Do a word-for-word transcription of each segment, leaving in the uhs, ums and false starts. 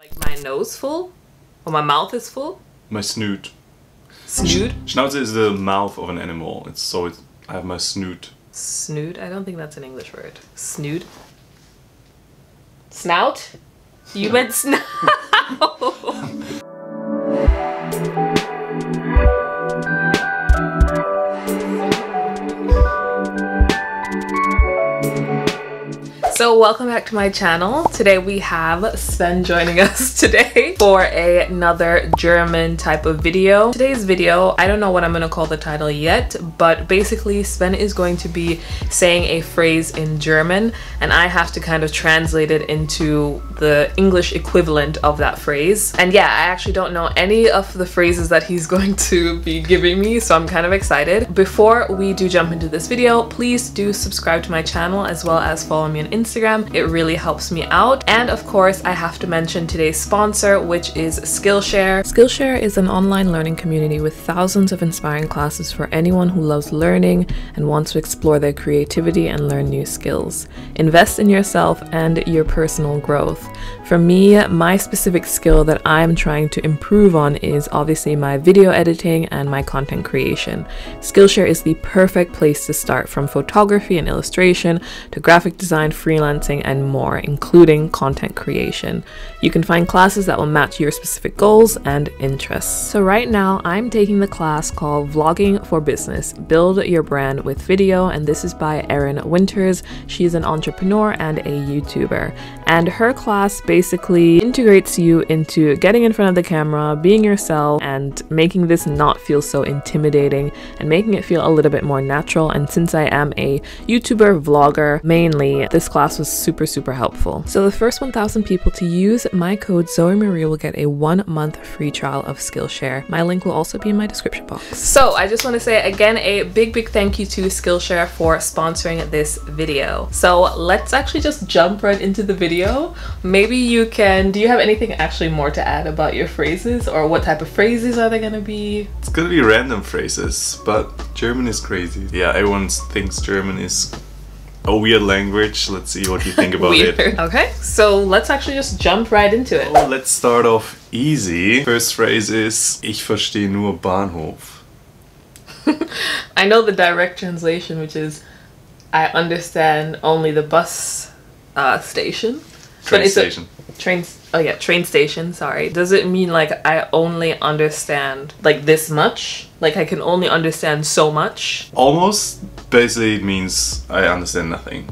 Like my nose full? Or my mouth is full? My snoot. Snoot? Schnauze is the mouth of an animal. It's so it's, I have my snoot. Snoot? I don't think that's an English word. Snoot? Snout? You no. meant snout! So welcome back to my channel. Today we have Sven joining us today for a, another German type of video. Today's video, I don't know what I'm gonna call the title yet, but basically Sven is going to be saying a phrase in German and I have to kind of translate it into the English equivalent of that phrase. And yeah, I actually don't know any of the phrases that he's going to be giving me, so I'm kind of excited. Before we do jump into this video, please do subscribe to my channel as well as follow me on Instagram. Instagram. It really helps me out. And of course, I have to mention today's sponsor, which is Skillshare. Skillshare is an online learning community with thousands of inspiring classes for anyone who loves learning and wants to explore their creativity and learn new skills. Invest in yourself and your personal growth. For me, my specific skill that I'm trying to improve on is obviously my video editing and my content creation. Skillshare is the perfect place to start, from photography and illustration to graphic design, freelance freelancing and more, including content creation. You can find classes that will match your specific goals and interests. So right now I'm taking the class called Vlogging for Business, Build Your Brand with Video, and this is by Erin Winters. She's an entrepreneur and a YouTuber, and her class basically integrates you into getting in front of the camera, being yourself, and making this not feel so intimidating and making it feel a little bit more natural. And since I am a YouTuber vlogger mainly, this class was super super helpful. So the first one thousand people to use my code zoiemarie will get a one month free trial of Skillshare. My link will also be in my description box. So I just want to say again a big big thank you to Skillshare for sponsoring this video. So let's actually just jump right into the video. Maybe you can, do you have anything actually more to add about your phrases, or what type of phrases are they gonna be? It's gonna be random phrases, but German is crazy. Yeah, everyone thinks German is a weird language. Let's see what you think about it. Okay, so let's actually just jump right into it. So let's start off easy. First phrase is, ich verstehe nur Bahnhof. I know the direct translation, which is, I understand only the bus uh, station. Train but it's station. A, train, oh yeah, train station, sorry. Does it mean like I only understand like this much? Like I can only understand so much? Almost. Basically, it means I understand nothing.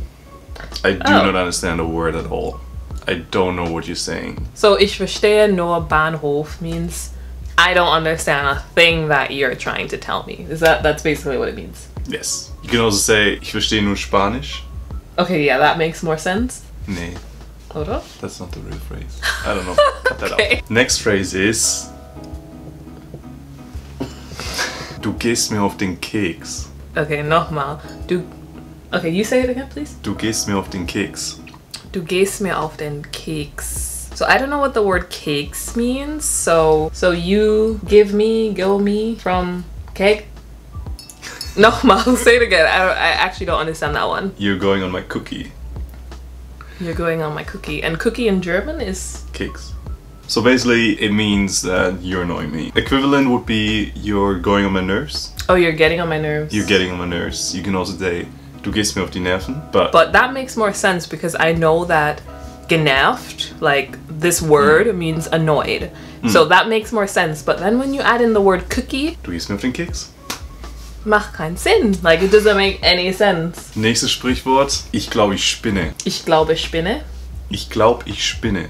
I do oh. not understand a word at all. I don't know what you're saying. So, ich verstehe nur Bahnhof means I don't understand a thing that you're trying to tell me. Is that, that's basically what it means? Yes. You can also say, ich verstehe nur Spanisch. Okay, yeah, that makes more sense. Nee. Oder? That's not the real phrase. I don't know. Cut that okay. out. Next phrase is, du gehst mir auf den Keks. Okay, nochmal. Du. Okay, you say it again, please. Du gehst mir auf den Keks. Du gehst mir auf den Keks. So I don't know what the word cakes means. So so you give me, go me from cake. Nochmal, say it again. I, I actually don't understand that one. You're going on my cookie. You're going on my cookie. And cookie in German is Keks. So basically, it means that you're annoying me. Equivalent would be you're going on my nerves. Oh, you're getting on my nerves. You're getting on my nerves. You can also say, du gehst mir auf die Nerven. But, but that makes more sense because I know that genervt, like this word, mm. means annoyed. Mm. So that makes more sense. But then when you add in the word cookie, du gehst mir auf den Keks, macht keinen Sinn. Like it doesn't make any sense. Nächstes Sprichwort, ich glaube ich spinne. Ich glaube ich spinne. Ich glaube ich spinne.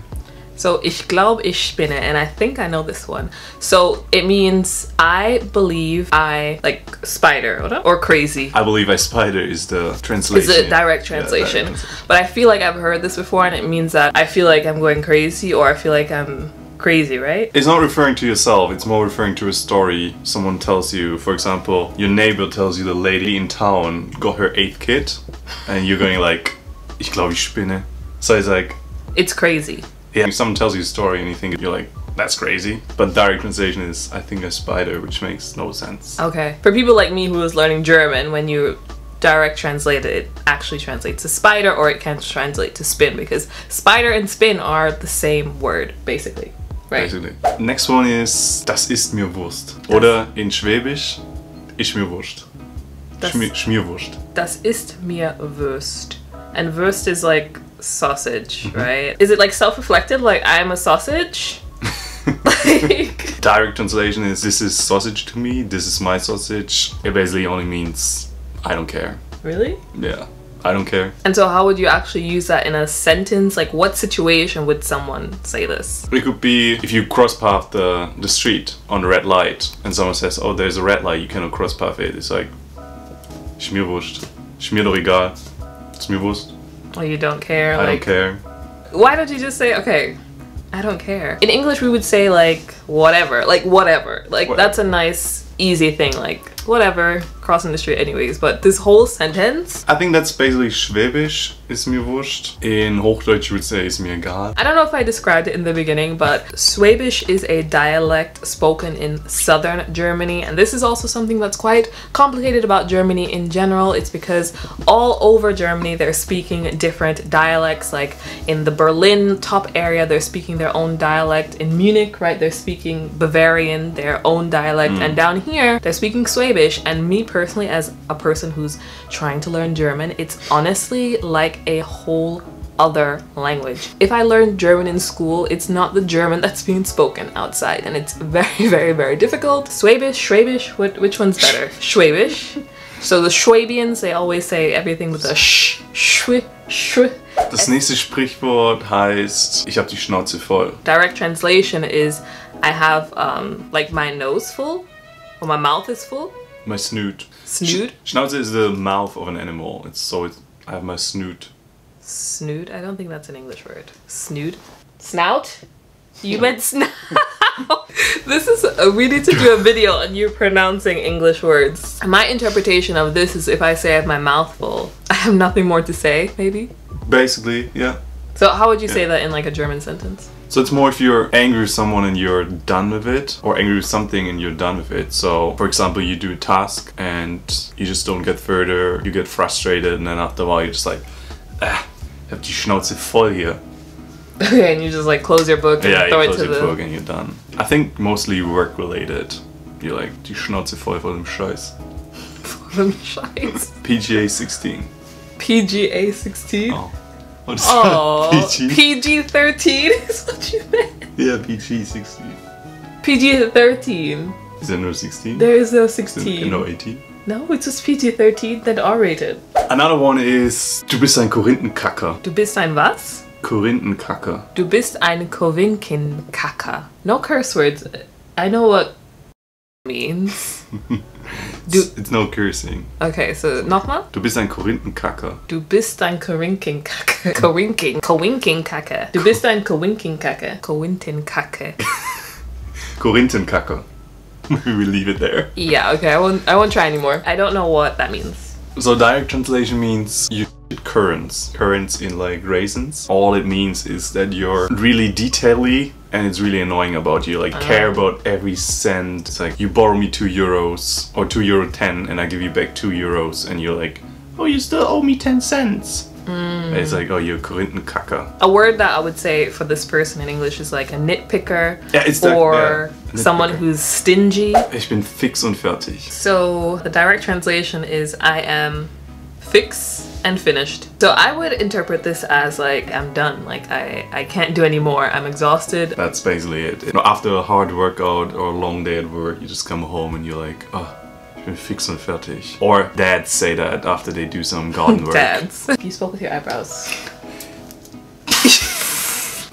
So, ich glaube, ich spinne, and I think I know this one. So, it means I believe I, like, spider, oder? Or crazy. I believe I spider is the translation. It's a direct translation. Yeah, direct. But I feel like I've heard this before, and it means that I feel like I'm going crazy, or I feel like I'm crazy, right? It's not referring to yourself, it's more referring to a story someone tells you. For example, your neighbor tells you the lady in town got her eighth kid, and you're going like, ich glaube, ich spinne. So it's like... It's crazy. Yeah, if someone tells you a story and you think you're like, that's crazy. But direct translation is, I think a spider, which makes no sense. Okay. For people like me who was learning German, when you direct translate, it actually translates to spider, or it can translate to spin, because spider and spin are the same word, basically. Right? Basically. Next one is, das ist mir Wurst. Das. Oder in Schwäbisch, ist mir Wurst. Das, Schmierwurst. Das ist mir Wurst. And Wurst is like sausage, mm-hmm. right? Is it like self-reflective, like I'm a sausage? Like... Direct translation is, this is sausage to me, this is my sausage. It basically only means, I don't care. Really? Yeah, I don't care. And so how would you actually use that in a sentence? Like, what situation would someone say this? It could be if you cross path the, the street on the red light and someone says, oh, there's a red light, you cannot cross path it. It's like, Schmierwurst. Schmier doch egal. It's mir Wurst. Oh, you don't care. I like, don't care. Why don't you just say, okay, I don't care. In English, we would say like, whatever, like whatever. Like, whatever. That's a nice, easy thing, like whatever, crossing the street anyways. But this whole sentence... I think that's basically Schwäbisch, ist mir Wurst. In Hochdeutsch, you would say, ist mir egal. I don't know if I described it in the beginning, but Schwäbisch is a dialect spoken in southern Germany. And this is also something that's quite complicated about Germany in general. It's because all over Germany, they're speaking different dialects. Like in the Berlin top area, they're speaking their own dialect. In Munich, right, they're speaking Bavarian, their own dialect. Mm. And down here, they're speaking Schwäbisch. And me personally, as a person who's trying to learn German, it's honestly like a whole other language. If I learned German in school, it's not the German that's being spoken outside, and it's very, very, very difficult. Schwäbisch, Schwäbisch, what, which one's better? Schwäbisch. So the Schwäbians, they always say everything with a sh, shw, shw. Das nächste Sprichwort heißt, ich hab die Schnauze voll. Direct translation is, I have um, like my nose full, or my mouth is full. My snoot. Snoot? Sch Schnauze is the mouth of an animal. It's so it's, I have my snoot. Snoot? I don't think that's an English word. Snoot? Snout? You no. meant snout. This is a, we need to do a video on you pronouncing English words. My interpretation of this is if I say I have my mouth full, I have nothing more to say, maybe? Basically, yeah. So how would you yeah. say that in like a German sentence? So it's more if you're angry with someone and you're done with it, or angry with something and you're done with it. So, for example, you do a task and you just don't get further, you get frustrated, and then after a while you're just like, ah, ich hab die Schnauze voll hier. Okay, and you just like close your book and yeah, throw you it to the... Yeah, you close your book and you're done. I think mostly work-related. You're like, die Schnauze voll von dem Scheiß. Von dem Scheiß? P G A sixteen. P G A sixteen? Oh. What's oh, that? P G thirteen is what you meant. Yeah, P G sixteen. P G thirteen. Is there no sixteen? There is no sixteen. Is there no eighteen? No, it's just P G thirteen, then R-rated. Another one is, du bist ein Korinthenkacker. Du bist ein was? Korinthenkacker. Du bist ein Korinthenkacker. No curse words. I know what means. Du it's, it's no cursing. Okay, so nochmal? Du bist ein Korinthenkacker. Du bist ein Korinthenkacker. Korinken. Korinkenkacker. Du bist ein Korinkenkacker. Korinthenkacker. Korinthenkacker. Maybe we leave it there. Yeah, okay, I won't, I won't try anymore. I don't know what that means. So direct translation means you currants. Currants in like raisins. All it means is that you're really detail-y and it's really annoying about you. Like, uh-huh. care about every cent. It's like, you borrow me two euros or two euro ten and I give you back two euros and you're like, oh, you still owe me ten cents. Mm. It's like, oh, you're Korinthenkacker. A word that I would say for this person in English is like a nitpicker yeah, it's the, or yeah, nitpicker. Someone who's stingy. Ich bin fix und fertig. So the direct translation is I am fix and finished. So I would interpret this as like, I'm done, like I, I can't do anymore, I'm exhausted. That's basically it. You know, after a hard workout or a long day at work, you just come home and you're like, oh, ich bin fix und fertig. Or dads say that after they do some garden work. Dads. You spoke with your eyebrows.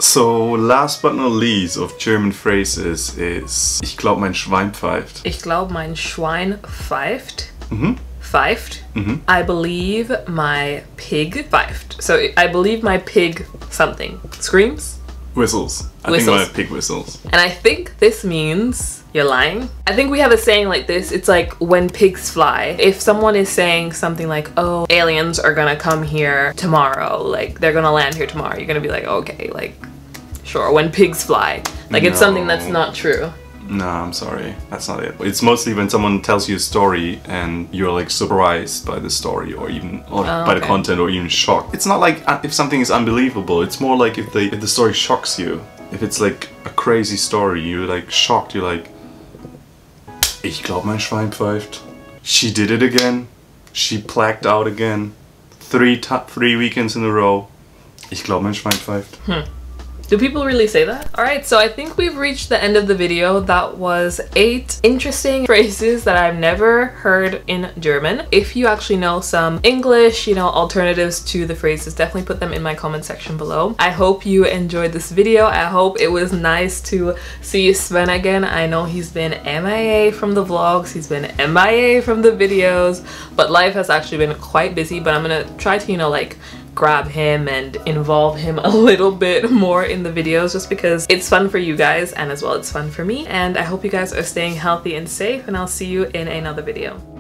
So last but not least of German phrases is, ich glaub mein Schwein pfeift. Ich glaub mein Schwein pfeift. Mhm. Pfeift. Mm-hmm. I believe my pig pfeift. So I believe my pig something. Screams? Whistles. I whistles. think my pig whistles. And I think this means you're lying. I think we have a saying like this. It's like when pigs fly. If someone is saying something like, oh, aliens are gonna come here tomorrow. Like they're gonna land here tomorrow. You're gonna be like, okay, like sure. When pigs fly. Like no. It's something that's not true. No, I'm sorry, that's not it. It's mostly when someone tells you a story and you're like surprised by the story or even or oh, by okay. the content or even shocked. It's not like if something is unbelievable, it's more like if the, if the story shocks you. If it's like a crazy story, you're like shocked, you're like, ich glaub mein Schwein pfeift. She did it again. She blacked out again. Three three weekends in a row. Ich glaub mein Schwein pfeift. Hmm. Do people really say that? Alright, so I think we've reached the end of the video. That was eight interesting phrases that I've never heard in German. If you actually know some English, you know, alternatives to the phrases, definitely put them in my comment section below. I hope you enjoyed this video. I hope it was nice to see Sven again. I know he's been M I A from the vlogs, he's been M I A from the videos, but life has actually been quite busy, but I'm gonna try to, you know, like, grab him and involve him a little bit more in the videos just because it's fun for you guys and as well it's fun for me, and I hope you guys are staying healthy and safe, and I'll see you in another video.